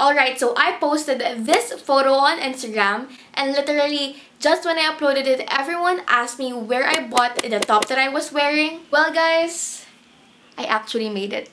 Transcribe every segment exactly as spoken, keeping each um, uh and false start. Alright, so I posted this photo on Instagram, and literally just when I uploaded it, everyone asked me where I bought the top that I was wearing. Well guys, I actually made it.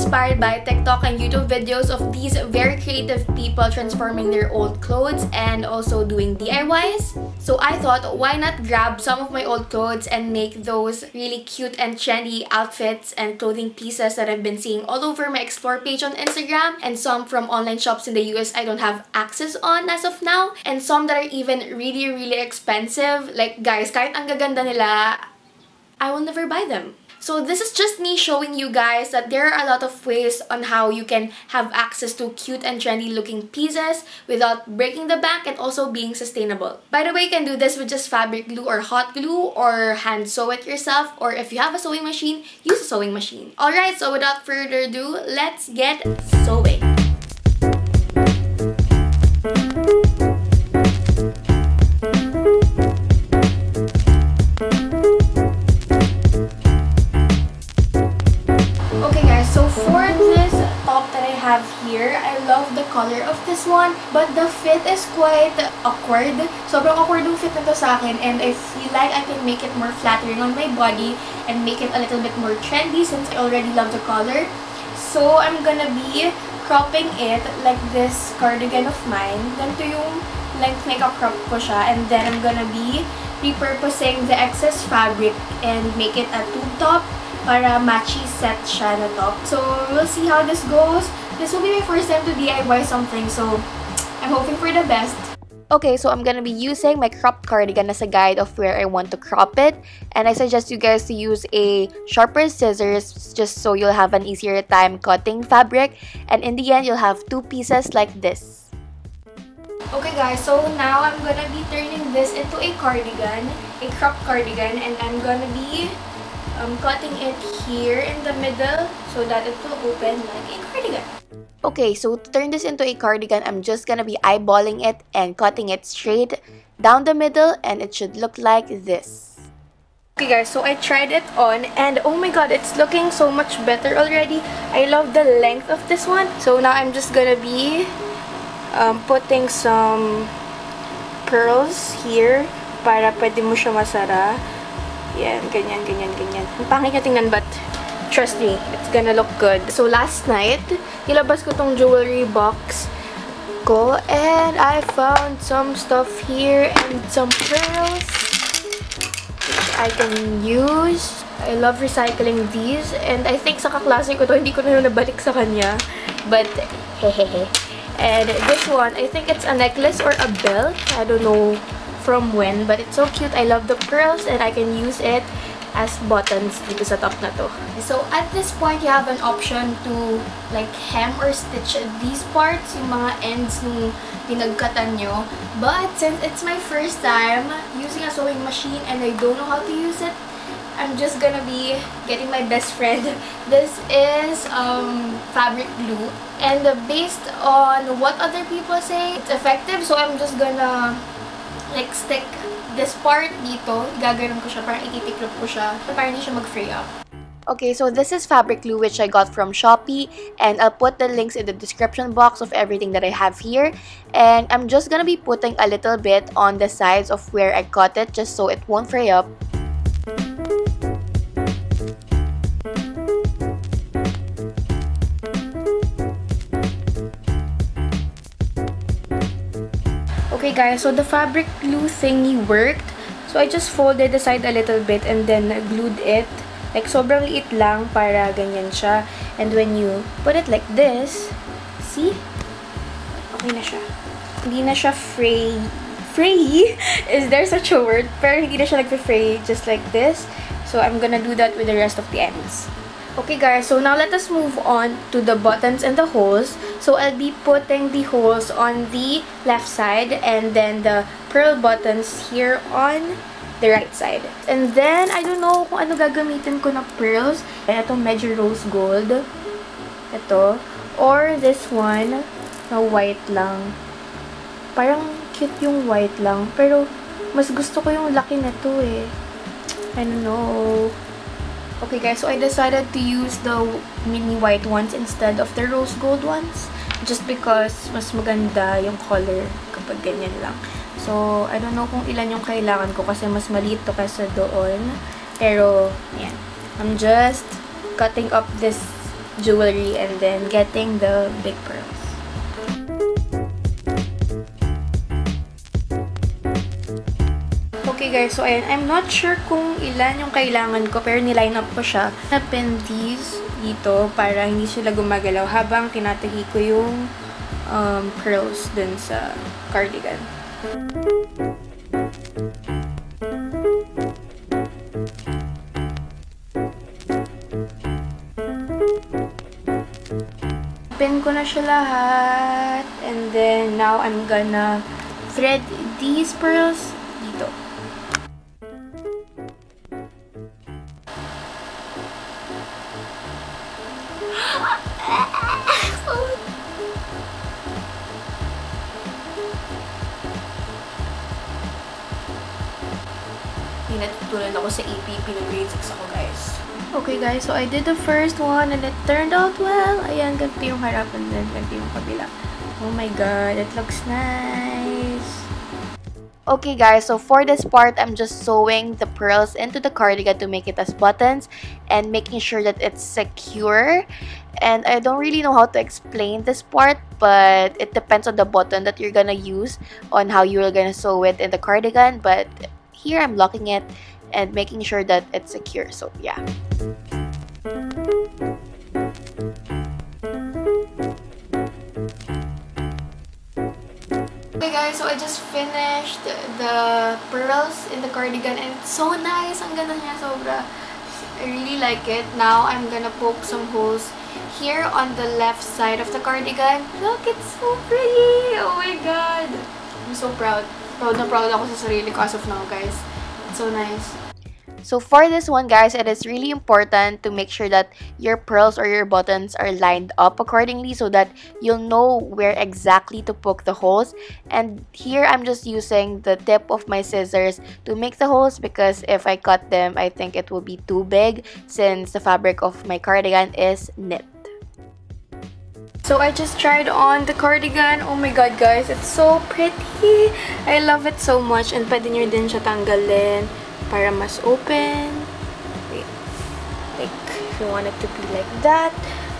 Inspired by TikTok and YouTube videos of these very creative people transforming their old clothes and also doing D I Ys. So I thought, why not grab some of my old clothes and make those really cute and trendy outfits and clothing pieces that I've been seeing all over my Explore page on Instagram, and some from online shops in the U S I don't have access on as of now, and some that are even really really expensive. Like guys, kahit ang gaganda nila, I will never buy them. So this is just me showing you guys that there are a lot of ways on how you can have access to cute and trendy looking pieces without breaking the bank and also being sustainable. By the way, you can do this with just fabric glue or hot glue, or hand sew it yourself, or if you have a sewing machine, use a sewing machine. Alright, so without further ado, let's get sewing. Here. I love the color of this one, but the fit is quite awkward. Sobrang awkward yung fit nito sa akin, and I feel like I can make it more flattering on my body and make it a little bit more trendy since I already love the color. So I'm gonna be cropping it like this cardigan of mine. Ganito yung length na ika-crop ko siya, and then I'm gonna be repurposing the excess fabric and make it a tube top para matchy set siya na top. So we'll see how this goes. This will be my first time to D I Y something, so I'm hoping for the best. Okay, so I'm gonna be using my cropped cardigan as a guide of where I want to crop it. And I suggest you guys to use a sharper scissors just so you'll have an easier time cutting fabric. And in the end, you'll have two pieces like this. Okay guys, so now I'm gonna be turning this into a cardigan, a cropped cardigan, and I'm gonna be um, cutting it here in the middle so that it will open like a cardigan. Okay, so to turn this into a cardigan, I'm just gonna be eyeballing it and cutting it straight down the middle, and it should look like this. Okay guys, so I tried it on, and oh my god, it's looking so much better already. I love the length of this one. So now I'm just gonna be um, putting some pearls here para pwede mo siya masara. Yan, ganyan, ganyan, ganyan. Ang pangit niya tingnan, but trust me, it's gonna look good. So last night, nilabas ko tong jewelry box ko, and I found some stuff here and some pearls which I can use. I love recycling these, and I think sa kaklase ko to, hindi ko na nabalik sa kanya. But hehehe. And this one, I think it's a necklace or a belt. I don't know from when, but it's so cute. I love the pearls, and I can use it as buttons dito sa top na to. So at this point, you have an option to like hem or stitch these parts, yung mga ends nung pinagkatan nyo. But since it's my first time using a sewing machine and I don't know how to use it, I'm just gonna be getting my best friend. This is um, fabric glue, and based on what other people say, it's effective. So I'm just gonna like stick this part dito, gaganon ko siya, parang ititiklop ko siya, para hindi siya mag-free up. Okay, so this is fabric glue which I got from Shopee, and I'll put the links in the description box of everything that I have here. And I'm just gonna be putting a little bit on the sides of where I cut it just so it won't fray up. Okay guys, so the fabric glue thingy worked. So I just folded the side a little bit and then glued it. Like sobrang liit lang para ganyan siya. And when you put it like this, see? Okay na siya. Hindi na siya fray. Fray? Is there such a word? Pero hindi na siya nag-fray, just like this. So I'm gonna do that with the rest of the ends. Okay guys, so now let us move on to the buttons and the holes. So I'll be putting the holes on the left side, and then the pearl buttons here on the right side. And then I don't know kung ano gagamitin ko na pearls. Itong medyo rose gold. Ito. Or this one na white lang. Parang cute yung white lang. Pero mas gusto ko yung laki na to eh. I don't know. Okay guys, so I decided to use the mini white ones instead of the rose gold ones. Just because mas maganda yung color kapag ganyan lang. So, I don't know kung ilan yung kailangan ko kasi mas maliit to kaysa doon. Pero, yan. I'm just cutting up this jewelry and then getting the big pearls. Okay guys, so ayan. I'm not sure kung ilan yung kailangan ko, pero niline up ko siya. Napin these dito para hindi sila gumagalaw habang tinatahi ko yung um, pearls dun sa cardigan. Pin ko na siya lahat. And then now I'm gonna thread these pearls dito. Natutunan ako sa E P, pinag-grade six ako guys. Okay guys, so I did the first one and it turned out well. Ayan, ganito yung harap and then ganito yung kabila. Oh my god, it looks nice. Okay guys, so for this part, I'm just sewing the pearls into the cardigan to make it as buttons and making sure that it's secure. And I don't really know how to explain this part, but it depends on the button that you're gonna use on how you're gonna sew it in the cardigan, but here, I'm locking it and making sure that it's secure. So, yeah. Okay guys, so I just finished the pearls in the cardigan and it's so nice. Ang ganda niya, sobra. I really like it. Now, I'm gonna poke some holes here on the left side of the cardigan. Look, it's so pretty. Oh my god. I'm so proud. Proud na proud ako sa sarili ko as of now, guys. It's so nice. So for this one, guys, it is really important to make sure that your pearls or your buttons are lined up accordingly so that you'll know where exactly to poke the holes. And here, I'm just using the tip of my scissors to make the holes because if I cut them, I think it will be too big since the fabric of my cardigan is knit. So I just tried on the cardigan. Oh my god, guys, it's so pretty. I love it so much. And pwede nyo din siya tanggalin para mas open. Wait. Like, if you want it to be like that.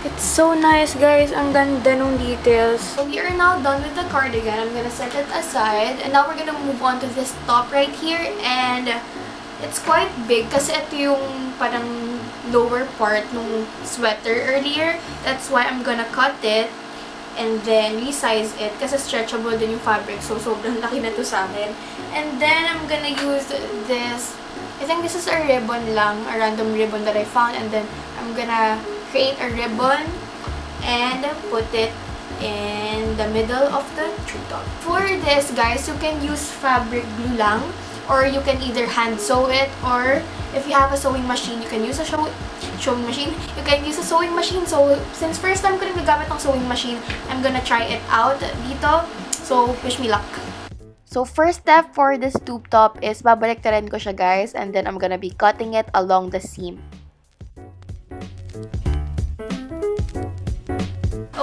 It's so nice, guys. Ang ganda nung details. So we are now done with the cardigan. I'm gonna set it aside. And now we're gonna move on to this top right here. And it's quite big kasi ito yung parang lower part nung sweater earlier. That's why I'm gonna cut it and then resize it kasi stretchable din yung fabric. So, sobrang laki na to sa akin. And then, I'm gonna use this. I think this is a ribbon lang. A random ribbon that I found. And then, I'm gonna create a ribbon and put it in the middle of the tree top. For this, guys, you can use fabric glue lang. Or you can either hand sew it, or if you have a sewing machine, you can use a show, sewing machine. You can use a sewing machine. So, since first time ko rin nagamit ng sewing machine, I'm gonna try it out dito. So, wish me luck. So, first step for this tube top is babaliktarin ko siya, guys. And then, I'm gonna be cutting it along the seam.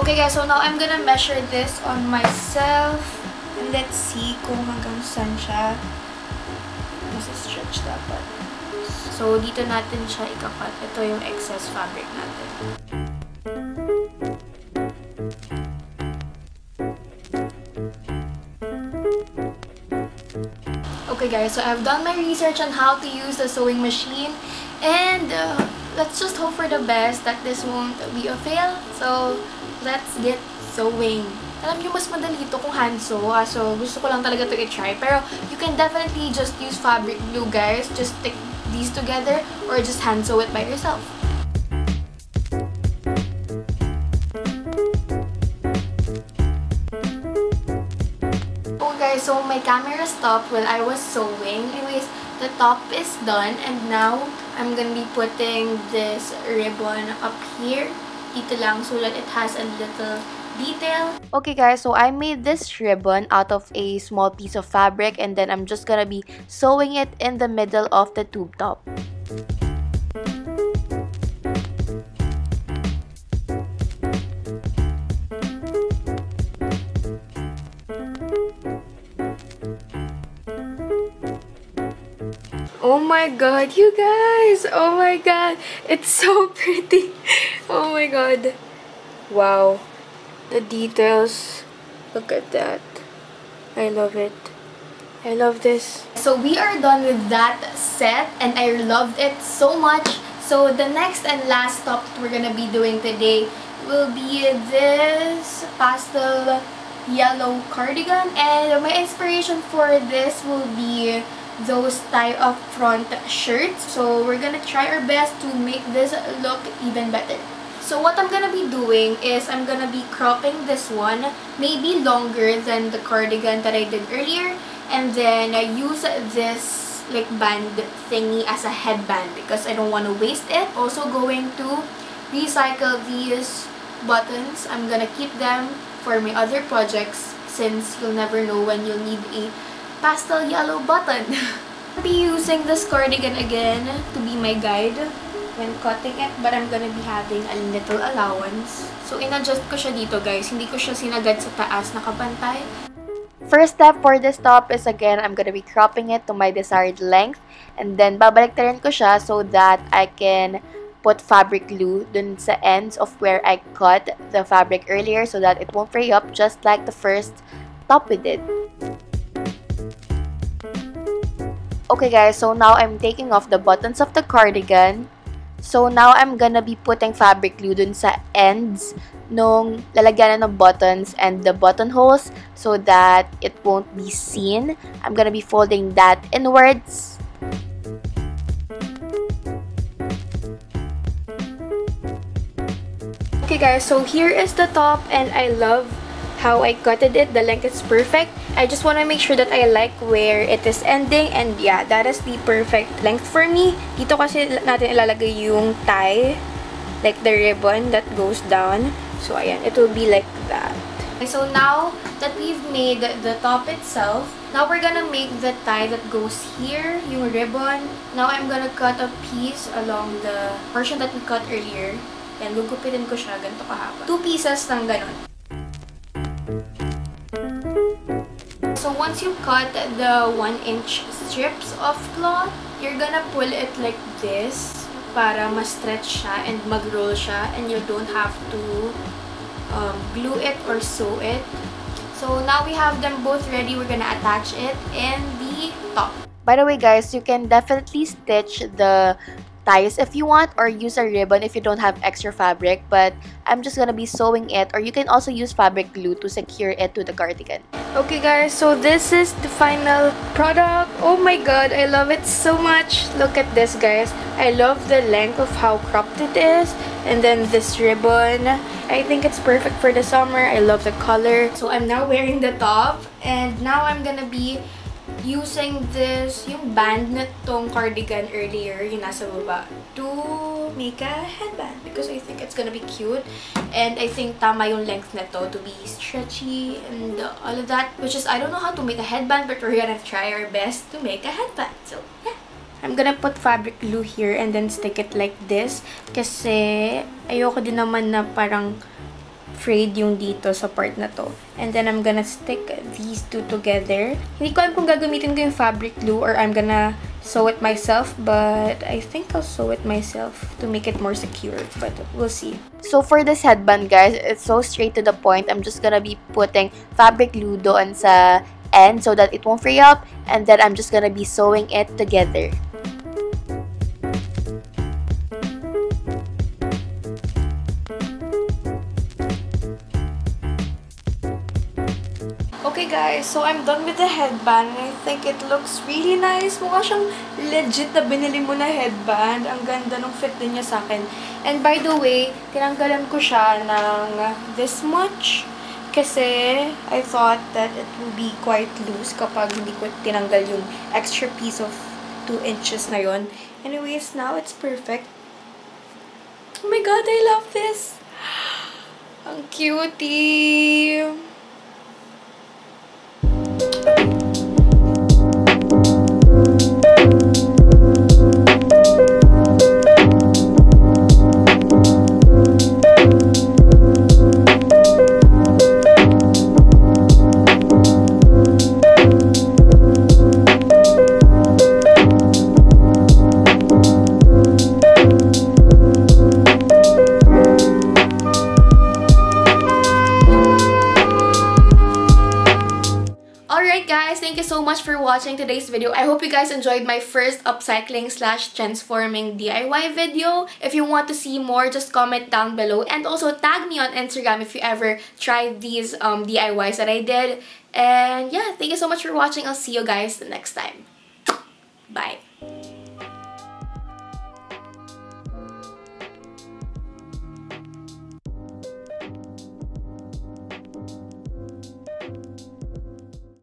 Okay, guys. So, now I'm gonna measure this on myself. And let's see kung hanggang saan siya. Stretch dapat. So, dito natin siya ikakat. Ito yung excess fabric natin. Okay guys, so I've done my research on how to use the sewing machine. And uh, let's just hope for the best that this won't be a fail. So, let's get sewing. Alam niyo, mas madali ito kung hand sew, so gusto ko lang talaga to i-try. Pero, you can definitely just use fabric glue, guys. Just stick these together or just hand sew it by yourself. Oh guys, so my camera stopped while I was sewing. Anyways, the top is done and now I'm gonna be putting this ribbon up here dito lang so that it has a little detail. Okay guys, so I made this ribbon out of a small piece of fabric, and then I'm just gonna be sewing it in the middle of the tube top. Oh my god, you guys! Oh my god, it's so pretty! Oh my god. Wow. The details. Look at that. I love it. I love this. So we are done with that set, and I loved it so much. So the next and last top that we're gonna be doing today will be this pastel yellow cardigan. And my inspiration for this will be those tie-up front shirts. So we're gonna try our best to make this look even better. So what I'm gonna be doing is I'm gonna be cropping this one, maybe longer than the cardigan that I did earlier, and then I use this like band thingy as a headband because I don't want to waste it. Also going to recycle these buttons. I'm gonna keep them for my other projects since you'll never know when you'll need a pastel yellow button. I'll be using this cardigan again to be my guide when cutting it, but I'm gonna be having a little allowance. So inadjust ko siya dito guys, hindi ko siya sinagad sa taas, nakabantay. First step for this top is again, I'm gonna be cropping it to my desired length, and then babaliktarin ko siya so that I can put fabric glue dun sa ends of where I cut the fabric earlier so that it won't fray up, just like the first top we did. Okay guys, so now I'm taking off the buttons of the cardigan. So now I'm gonna be putting fabric glue dun sa ends nung lalagyan ng buttons and the buttonholes so that it won't be seen. I'm gonna be folding that inwards. Okay guys, so here is the top, and I love how I cutted it. The length is perfect. I just want to make sure that I like where it is ending, and yeah, that is the perfect length for me. Dito kasi natin ilalagay yung tie, like the ribbon that goes down. So ayan, it will be like that. Okay, so now that we've made the top itself, now we're gonna make the tie that goes here, yung ribbon. Now I'm gonna cut a piece along the portion that we cut earlier. Ayan, gugupitin ko siya, ganito kahaba. Two pieces ng ganun. So once you cut the one inch strips of cloth, you're gonna pull it like this para ma-stretch siya and mag-roll siya, and you don't have to um, glue it or sew it. So now we have them both ready. We're gonna attach it in the top. By the way guys, you can definitely stitch the ties if you want, or use a ribbon if you don't have extra fabric, but I'm just gonna be sewing it, or you can also use fabric glue to secure it to the cardigan. Okay guys, so this is the final product. Oh my god, I love it so much. Look at this guys, I love the length of how cropped it is, and then this ribbon. I think it's perfect for the summer. I love the color. So I'm now wearing the top, and now I'm gonna be using this, yung band na tong cardigan earlier, yung nasa baba, to make a headband because I think it's gonna be cute, and I think tama yung length na to, to be stretchy and all of that, which is, I don't know how to make a headband, but we're gonna try our best to make a headband. So yeah, I'm gonna put fabric glue here and then stick it like this kasi ayoko din naman na parang frayed yung dito sa part na to. And then I'm gonna stick these two together. Hindi ko alam kung gagamitin ko yung fabric glue or I'm gonna sew it myself, but I think I'll sew it myself to make it more secure, but we'll see. So for this headband guys, it's so straight to the point. I'm just gonna be putting fabric glue doon sa end so that it won't fray up, and then I'm just gonna be sewing it together. Okay guys, so I'm done with the headband, and I think it looks really nice. Mukha siyang legit na binili mo na headband. Ang ganda ng fit din niya sa akin. And by the way, tinanggalan ko siya ng this much kasi I thought that it would be quite loose kapag hindi ko tinanggal yung extra piece of two inches na yon. Anyways, now it's perfect. Oh my god, I love this! cutie. So much for watching today's video. I hope you guys enjoyed my first upcycling slash transforming D I Y video. If you want to see more, just comment down below, and also tag me on Instagram if you ever try these um, D I Ys that I did. And yeah, thank you so much for watching. I'll see you guys the next time. Bye!